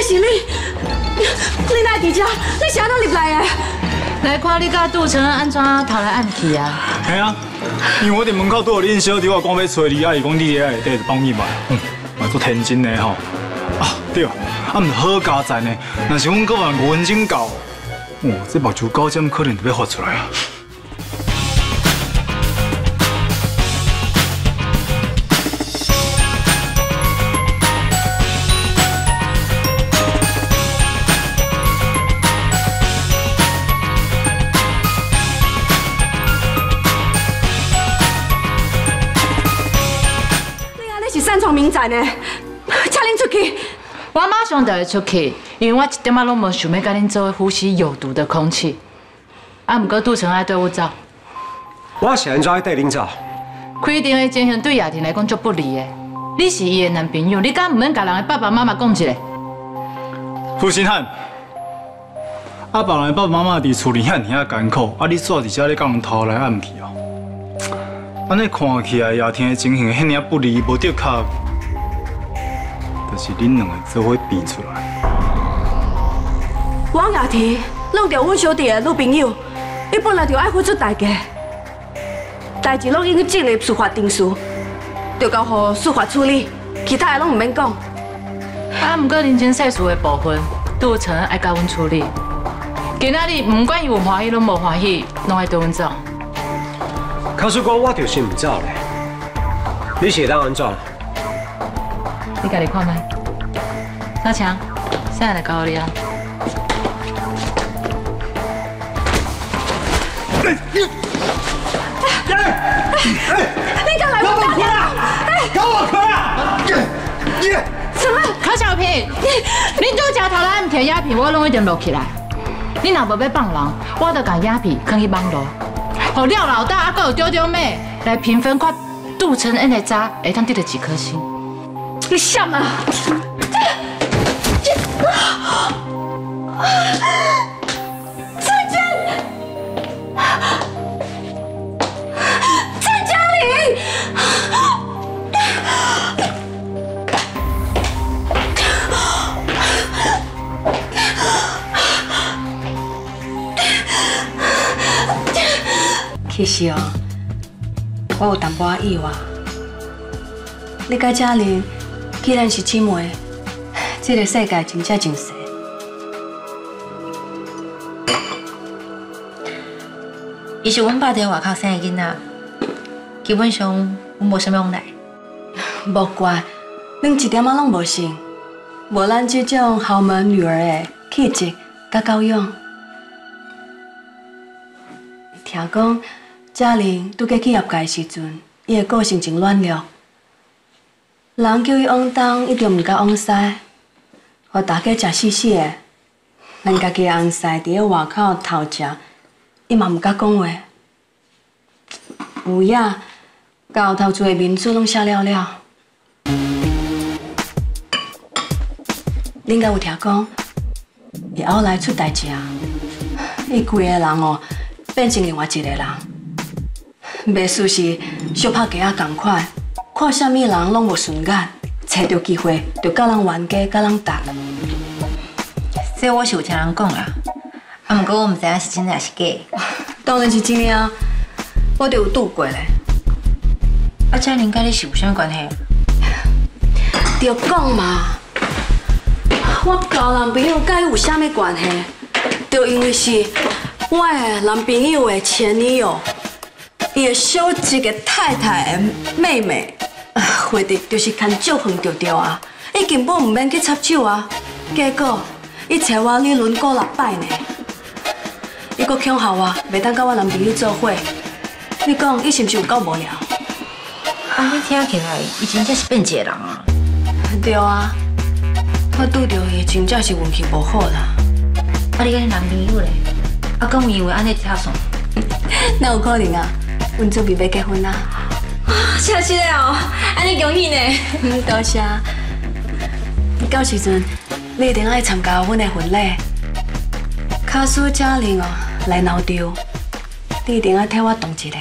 个是你哪伫遮？你啥都入来的？来看你甲杜成安怎偷来暗去啊？系啊，因为我伫门口拄着恁小弟，我讲要找你，啊伊讲你遐内底就帮伊买，买做天津的吼。啊对，啊毋是好加载呢，若是阮个万五分钟到，这目睭高尖可能就要发出来啊。 明仔呢，请恁出去。我马上就会出去，因为我一点仔拢无想要甲恁做呼吸有毒的空气。啊，不过杜成爱对我走，我是安怎爱对恁走？开庭的情形对亚婷来讲足不利的。你是伊的男朋友，你敢唔免甲人的爸爸妈妈讲一下？付新汉，啊，别人的爸爸妈妈伫厝里遐尔啊艰苦，啊，你煞伫遮咧讲人偷来暗去哦。 安尼看起来，夜天的情形遐尔不利，无得卡，就是恁两个做伙变出来。王夜天弄到阮小弟的女朋友，伊本来就爱付出代价，代志拢已经进入司法程序，就交予司法处理，其他的拢唔免讲。啊，不过人情世事的部分，杜成爱交阮处理。今仔日不管伊有欢喜，拢无欢喜，拢爱对阮走。 可是讲我就是唔走嘞，你是当安怎？你家己看麦。阿强，现在来搞你啊！你敢来我家里啊？搞我壳啊！你什么？柯小平，你做假头来暗摕鸦片，我拢一定录起来。你若无要放人，我就将鸦片放去网络。 好廖老大，还有丢丢妹来评分，看杜成恩的渣会当得到几颗星？你笑嘛？郑嘉玲，其实哦，我有淡薄仔意外。你甲嘉玲既然是姊妹，这个世界真正真细。伊是阮爸在外口生的囡仔，基本上阮无啥物往来。无怪，恁一点仔拢无像，无咱这种豪门女儿的气质甲教养。听讲。 嘉玲拄过去业界时阵，伊个个性真软弱，人叫伊往东，伊就毋敢往西，互大家食死死个。咱家己翁婿伫咧外口偷食，伊嘛毋敢讲话。有影，到头厝个面子拢写了了。恁敢有听讲？伊后来出代志啊！伊规个人哦，变成另外一个人。 袂输是小拍鸡仔同款，看啥物人拢无顺眼，找着机会就甲人冤家，甲人斗。这我是有听人讲啦，啊，毋过我毋知影是真还是假。当然是真个啊，我就有拄过咧。啊，嘉玲甲你是有啥关系？着讲嘛，我交男朋友甲伊有啥物关系？着因为是我的男朋友的前女友。 伊个小一个太太的妹妹，或者就是牵足远着着啊，伊根本毋免去插手啊。结果，伊找我理论过6摆呢，伊阁恐吓我袂当甲我男朋友做伙。你讲伊是毋是有够无聊？啊，你听起来伊真正是变一个人啊。对啊，我拄着伊真正是运气无好啦。啊，你甲你男朋友咧？啊，敢有因为安尼拆散？哪有可能啊？ 阮准备要结婚啦！啊，真是嘞哦，安尼恭喜呢！多谢。到时阵你一定爱参加阮的婚礼。卡苏嘉玲哦，来闹场，你一定爱替我动一下。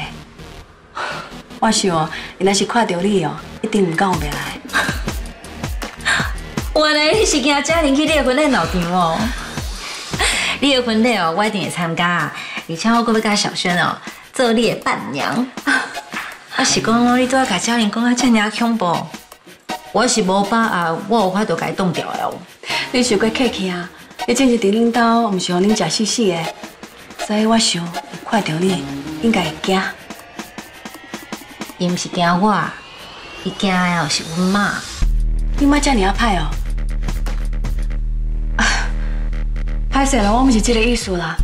我想哦，伊若是看到你哦，一定唔敢有袂来。原来你是惊嘉玲去你的婚礼闹场哦！你的婚礼哦，我一定会参加啊！而且我阁要甲小萱哦做你的伴娘。我是讲你拄仔甲嘉玲讲啊，遮尔恐怖，我是无把握，我有法度甲伊冻掉了。你是过客气啊！你真是伫恁兜，毋是互恁食死死的，所以我想看到你应该会惊。伊毋是惊我，伊惊的哦是阮妈。 你妈这尔歹哦！歹势啦，我毋是这个意思啦。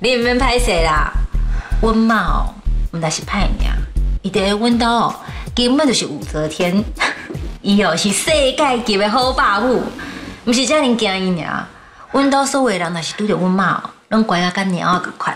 你毋免歹势啦，阮妈哦，毋但是歹命，伊伫阮兜哦，根本就是武则天，伊哦是世界级的好爸母，毋是遮尔惊伊尔。阮兜所有人若是拄着阮妈哦，拢乖甲甲猫仔共款。